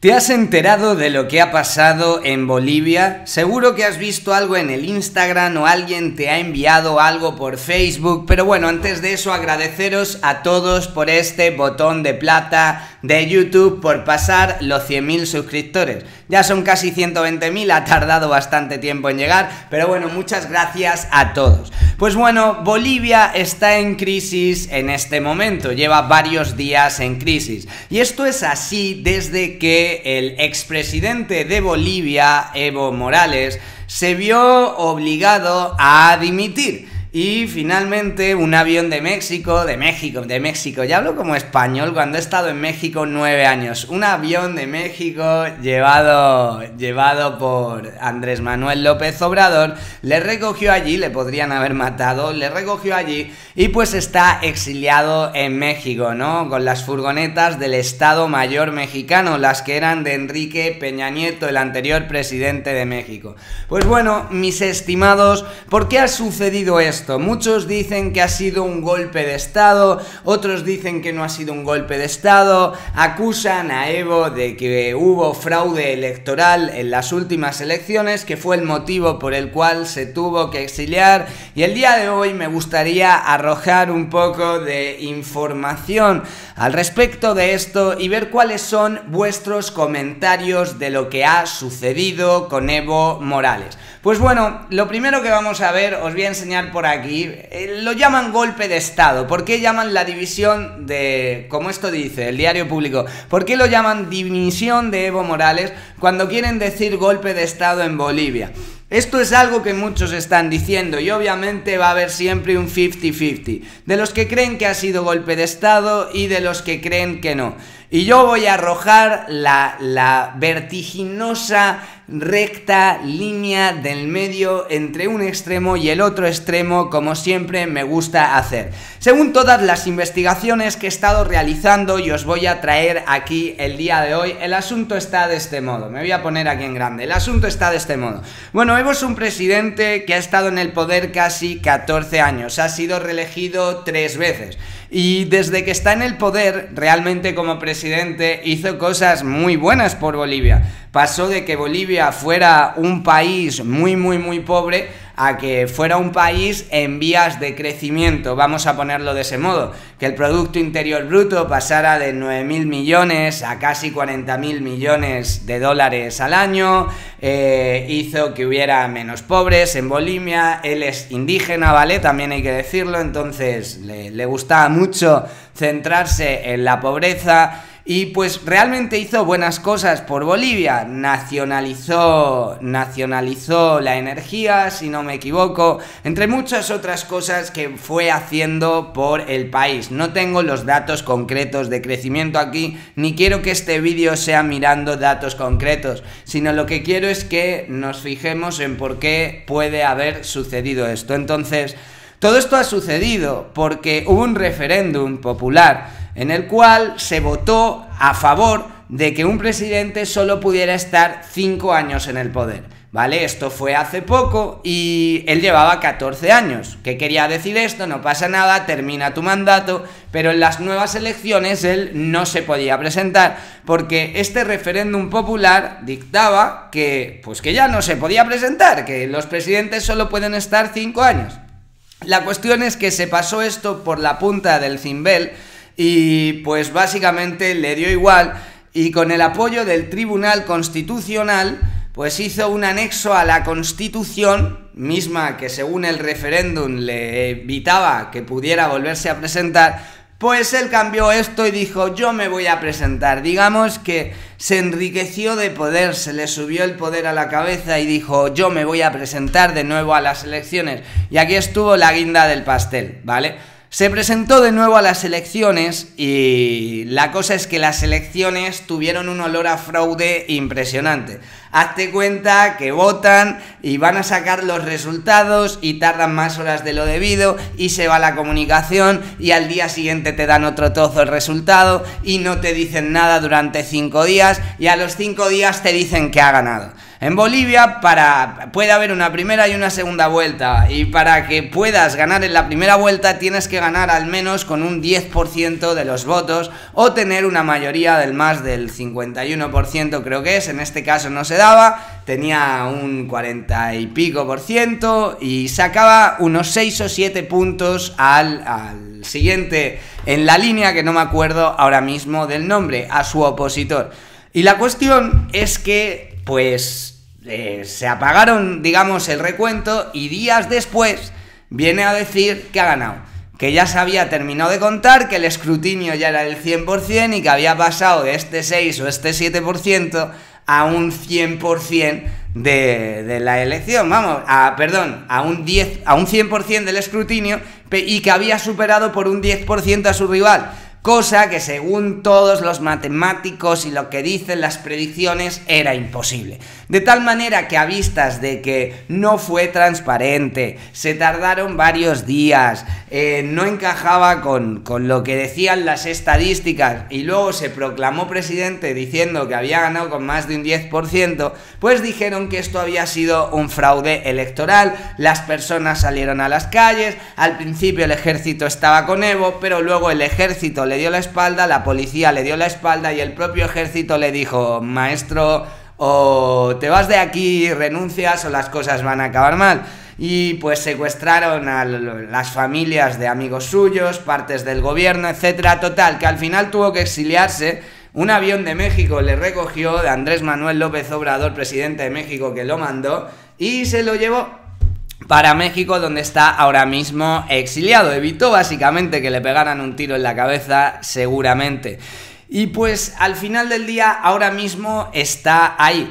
¿Te has enterado de lo que ha pasado en Bolivia? Seguro que has visto algo en el Instagram o alguien te ha enviado algo por Facebook, pero bueno, antes de eso agradeceros a todos por este botón de plata de YouTube, por pasar los 100.000 suscriptores. Ya son casi 120.000, ha tardado bastante tiempo en llegar, pero bueno, muchas gracias a todos. Pues bueno, Bolivia está en crisis en este momento, lleva varios días en crisis. Y esto es así desde que el expresidente de Bolivia, Evo Morales, se vio obligado a dimitir. Y finalmente un avión de México, ya hablo como español cuando he estado en México 9 años, un avión de México llevado por Andrés Manuel López Obrador, le recogió allí, le podrían haber matado, le recogió allí y pues está exiliado en México, ¿no? Con las furgonetas del Estado Mayor mexicano, las que eran de Enrique Peña Nieto, el anterior presidente de México. Pues bueno, mis estimados, ¿por qué ha sucedido esto? Muchos dicen que ha sido un golpe de Estado, otros dicen que no ha sido un golpe de Estado, acusan a Evo de que hubo fraude electoral en las últimas elecciones, que fue el motivo por el cual se tuvo que exiliar, y el día de hoy me gustaría arrojar un poco de información al respecto de esto y ver cuáles son vuestros comentarios de lo que ha sucedido con Evo Morales. Pues bueno, lo primero que vamos a ver, os voy a enseñar por aquí, lo llaman golpe de Estado. ¿Por qué llaman la división de, como esto dice el diario Público, por qué lo llaman dimisión de Evo Morales cuando quieren decir golpe de Estado en Bolivia? Esto es algo que muchos están diciendo y obviamente va a haber siempre un 50-50, de los que creen que ha sido golpe de Estado y de los que creen que no. Y yo voy a arrojar la vertiginosa recta línea del medio entre un extremo y el otro extremo, como siempre me gusta hacer. Según todas las investigaciones que he estado realizando y os voy a traer aquí el día de hoy, el asunto está de este modo. Me voy a poner aquí en grande. El asunto está de este modo. Bueno, Evo es un presidente que ha estado en el poder casi 14 años. Ha sido reelegido 3 veces. Y desde que está en el poder, realmente como presidente hizo cosas muy buenas por Bolivia. Pasó de que Bolivia fuera un país muy pobre a que fuera un país en vías de crecimiento, vamos a ponerlo de ese modo, que el Producto Interior Bruto pasara de 9.000 millones a casi 40.000 millones de dólares al año, hizo que hubiera menos pobres en Bolivia, él es indígena, ¿vale? También hay que decirlo, entonces le gustaba mucho centrarse en la pobreza. Y pues realmente hizo buenas cosas por Bolivia, nacionalizó la energía, si no me equivoco, entre muchas otras cosas que fue haciendo por el país. No tengo los datos concretos de crecimiento aquí, ni quiero que este vídeo sea mirando datos concretos, sino lo que quiero es que nos fijemos en por qué puede haber sucedido esto. Entonces, todo esto ha sucedido porque hubo un referéndum popular en el cual se votó a favor de que un presidente solo pudiera estar 5 años en el poder, ¿vale? Esto fue hace poco y él llevaba 14 años. ¿Qué quería decir esto? No pasa nada, termina tu mandato, pero en las nuevas elecciones él no se podía presentar porque este referéndum popular dictaba que, pues que ya no se podía presentar, que los presidentes solo pueden estar 5 años. La cuestión es que se pasó esto por la punta del cimbel y pues básicamente le dio igual y con el apoyo del Tribunal Constitucional pues hizo un anexo a la Constitución misma que según el referéndum le evitaba que pudiera volverse a presentar. Pues él cambió esto y dijo, yo me voy a presentar. Digamos que se enriqueció de poder, se le subió el poder a la cabeza y dijo, yo me voy a presentar de nuevo a las elecciones. Y aquí estuvo la guinda del pastel, ¿vale? Se presentó de nuevo a las elecciones y la cosa es que las elecciones tuvieron un olor a fraude impresionante. Hazte cuenta que votan y van a sacar los resultados y tardan más horas de lo debido y se va la comunicación y al día siguiente te dan otro trozo el resultado y no te dicen nada durante 5 días y a los 5 días te dicen que ha ganado. En Bolivia puede haber una primera y una segunda vuelta, y para que puedas ganar en la primera vuelta tienes que ganar al menos con un 10% de los votos o tener una mayoría del más del 51%, creo que es. En este caso no se daba, tenía un 40 y pico % y sacaba unos 6 o 7 puntos al siguiente en la línea, que no me acuerdo ahora mismo del nombre, a su opositor. Y la cuestión es que pues se apagaron, digamos, el recuento, y días después viene a decir que ha ganado, que ya se había terminado de contar, que el escrutinio ya era del 100% y que había pasado de este 6 o este 7% a un 100% de la elección, vamos, a un 100% del escrutinio, y que había superado por un 10% a su rival. Cosa que, según todos los matemáticos y lo que dicen las predicciones, era imposible. De tal manera que, a vistas de que no fue transparente, se tardaron varios días, no encajaba con lo que decían las estadísticas, y luego se proclamó presidente diciendo que había ganado con más de un 10%, pues dijeron que esto había sido un fraude electoral. Las personas salieron a las calles, al principio el ejército estaba con Evo, pero luego el ejército le dio la espalda, la policía le dio la espalda y el propio ejército le dijo: maestro, o te vas de aquí, renuncias, o las cosas van a acabar mal. Y pues secuestraron a las familias de amigos suyos, partes del gobierno, etcétera. Total, que al final tuvo que exiliarse. Un avión de México le recogió, de Andrés Manuel López Obrador, presidente de México, que lo mandó, y se lo llevó para México, donde está ahora mismo exiliado. Evitó básicamente que le pegaran un tiro en la cabeza, seguramente. Y pues al final del día ahora mismo está ahí.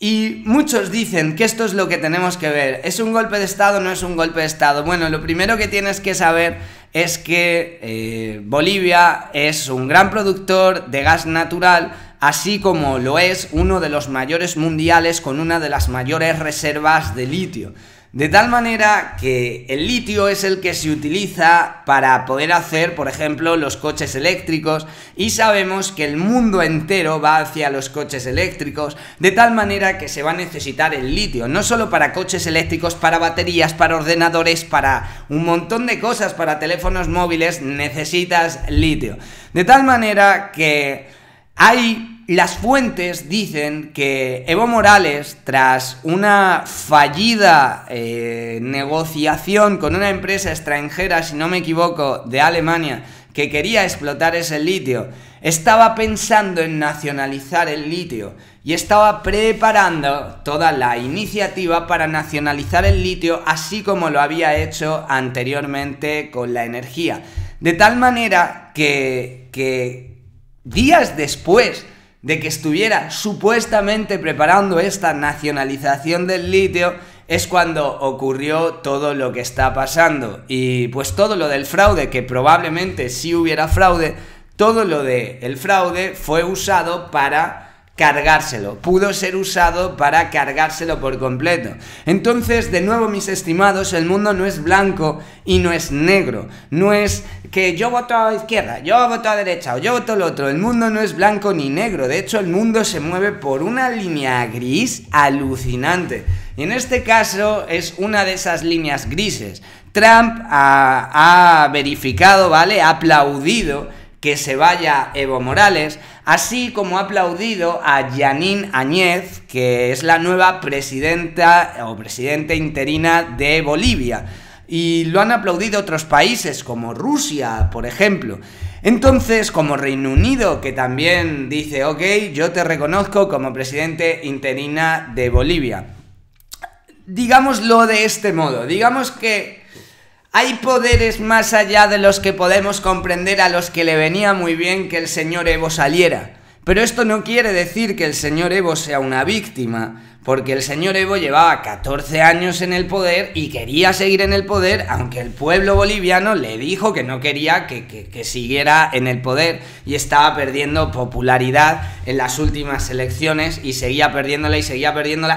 Y muchos dicen que esto es lo que tenemos que ver. ¿Es un golpe de Estado? ¿No es un golpe de Estado? Bueno, lo primero que tienes que saber es que Bolivia es un gran productor de gas natural, así como lo es uno de los mayores mundiales, con una de las mayores reservas de litio. De tal manera que el litio es el que se utiliza para poder hacer, por ejemplo, los coches eléctricos, y sabemos que el mundo entero va hacia los coches eléctricos, de tal manera que se va a necesitar el litio, no solo para coches eléctricos, para baterías, para ordenadores, para un montón de cosas, para teléfonos móviles necesitas litio. De tal manera que hay... Las fuentes dicen que Evo Morales, tras una fallida negociación con una empresa extranjera, si no me equivoco, de Alemania, que quería explotar ese litio, estaba pensando en nacionalizar el litio y estaba preparando toda la iniciativa para nacionalizar el litio, así como lo había hecho anteriormente con la energía. De tal manera que días después de que estuviera supuestamente preparando esta nacionalización del litio, es cuando ocurrió todo lo que está pasando. Y pues todo lo del fraude, que probablemente sí hubiera fraude, todo lo del fraude fue usado para cargárselo. Pudo ser usado para cargárselo por completo. Entonces, de nuevo, mis estimados, el mundo no es blanco y no es negro. No es que yo voto a la izquierda, yo voto a la derecha o yo voto al otro. El mundo no es blanco ni negro. De hecho, el mundo se mueve por una línea gris alucinante. Y en este caso es una de esas líneas grises. Trump ha verificado, ¿vale? Ha aplaudido que se vaya Evo Morales, así como ha aplaudido a Jeanine Áñez, que es la nueva presidenta o presidente interina de Bolivia. Y lo han aplaudido otros países, como Rusia, por ejemplo. Entonces, como Reino Unido, que también dice: ok, yo te reconozco como presidente interina de Bolivia. Digámoslo de este modo, digamos que hay poderes más allá de los que podemos comprender, a los que le venía muy bien que el señor Evo saliera. Pero esto no quiere decir que el señor Evo sea una víctima, porque el señor Evo llevaba 14 años en el poder y quería seguir en el poder, aunque el pueblo boliviano le dijo que no quería que siguiera en el poder, y estaba perdiendo popularidad en las últimas elecciones y seguía perdiéndola,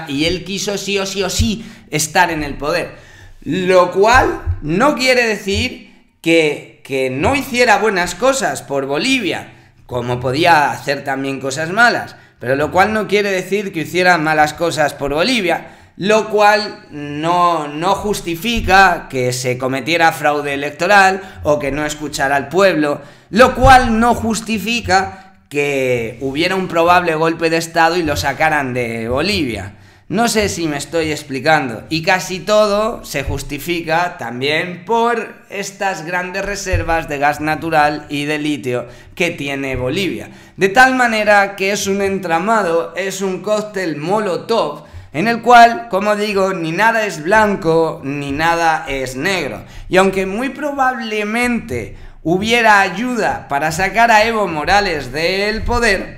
y él quiso sí o sí o sí estar en el poder. Lo cual no quiere decir que no hiciera buenas cosas por Bolivia, como podía hacer también cosas malas. pero lo cual no quiere decir que hicieran malas cosas por Bolivia, lo cual no justifica que se cometiera fraude electoral o que no escuchara al pueblo, lo cual no justifica que hubiera un probable golpe de Estado y lo sacaran de Bolivia. No sé si me estoy explicando. Y casi todo se justifica también por estas grandes reservas de gas natural y de litio que tiene Bolivia. De tal manera que es un entramado, es un cóctel molotov, en el cual, como digo, ni nada es blanco ni nada es negro. Y aunque muy probablemente hubiera ayuda para sacar a Evo Morales del poder,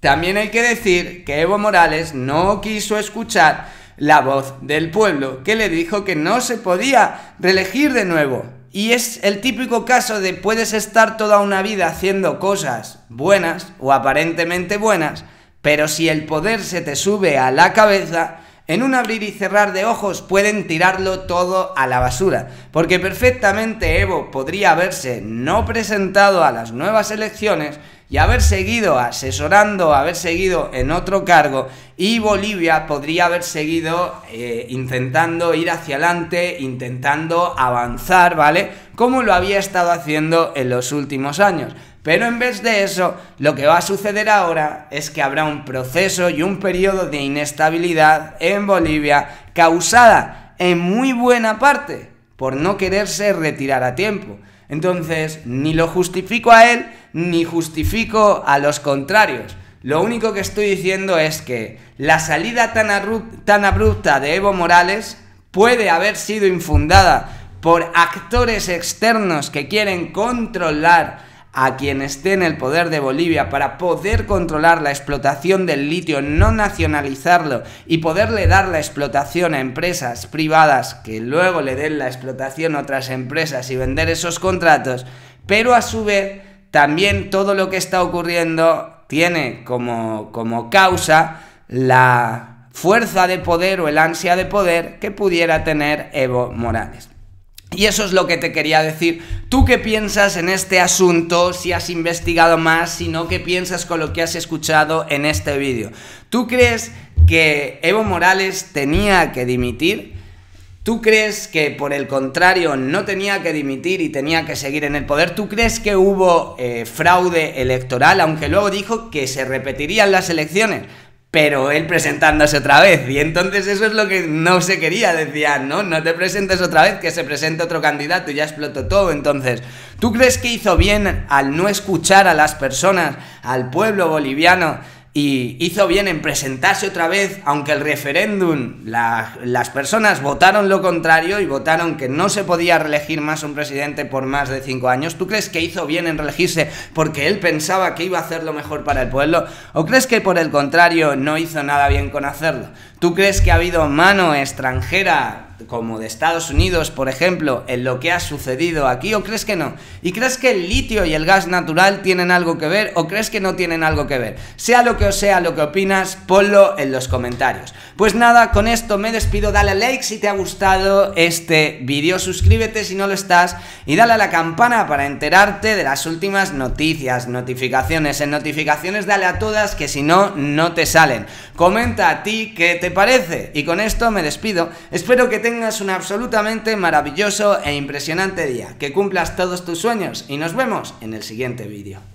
también hay que decir que Evo Morales no quiso escuchar la voz del pueblo, que le dijo que no se podía reelegir de nuevo. Y es el típico caso de puedes estar toda una vida haciendo cosas buenas o aparentemente buenas, pero si el poder se te sube a la cabeza, en un abrir y cerrar de ojos pueden tirarlo todo a la basura. Porque perfectamente Evo podría haberse no presentado a las nuevas elecciones y haber seguido asesorando, haber seguido en otro cargo, y Bolivia podría haber seguido intentando ir hacia adelante, intentando avanzar, ¿vale? Como lo había estado haciendo en los últimos años. Pero en vez de eso, lo que va a suceder ahora es que habrá un proceso y un periodo de inestabilidad en Bolivia, causada en muy buena parte por no quererse retirar a tiempo. Entonces, ni lo justifico a él, ni justifico a los contrarios. Lo único que estoy diciendo es que la salida tan abrupta de Evo Morales puede haber sido infundada por actores externos que quieren controlar a quien esté en el poder de Bolivia para poder controlar la explotación del litio, no nacionalizarlo y poderle dar la explotación a empresas privadas que luego le den la explotación a otras empresas y vender esos contratos, pero a su vez también todo lo que está ocurriendo tiene como causa la fuerza de poder o el ansia de poder que pudiera tener Evo Morales. Y eso es lo que te quería decir. ¿Tú qué piensas en este asunto? Si has investigado más, si no, ¿qué piensas con lo que has escuchado en este vídeo? ¿Tú crees que Evo Morales tenía que dimitir? ¿Tú crees que, por el contrario, no tenía que dimitir y tenía que seguir en el poder? ¿Tú crees que hubo fraude electoral? Aunque luego dijo que se repetirían las elecciones, pero él presentándose otra vez, y entonces eso es lo que no se quería, decía, no te presentes otra vez, que se presente otro candidato y ya explotó todo. Entonces, ¿tú crees que hizo bien al no escuchar a las personas, al pueblo boliviano, y hizo bien en presentarse otra vez, aunque el referéndum, las personas votaron lo contrario y votaron que no se podía reelegir más un presidente por más de 5 años? ¿Tú crees que hizo bien en reelegirse porque él pensaba que iba a hacer lo mejor para el pueblo? ¿O crees que por el contrario no hizo nada bien con hacerlo? ¿Tú crees que ha habido mano extranjera, como de Estados Unidos, por ejemplo, en lo que ha sucedido aquí, o crees que no? ¿Y crees que el litio y el gas natural tienen algo que ver, o crees que no tienen algo que ver? Sea lo que opinas, ponlo en los comentarios. Pues nada, con esto me despido. Dale a like si te ha gustado este vídeo, suscríbete si no lo estás, y dale a la campana para enterarte de las últimas noticias, notificaciones. En notificaciones dale a todas, que si no, no te salen. Comenta a ti qué te parece, y con esto me despido. Espero que tengas un absolutamente maravilloso e impresionante día, que cumplas todos tus sueños, y nos vemos en el siguiente vídeo.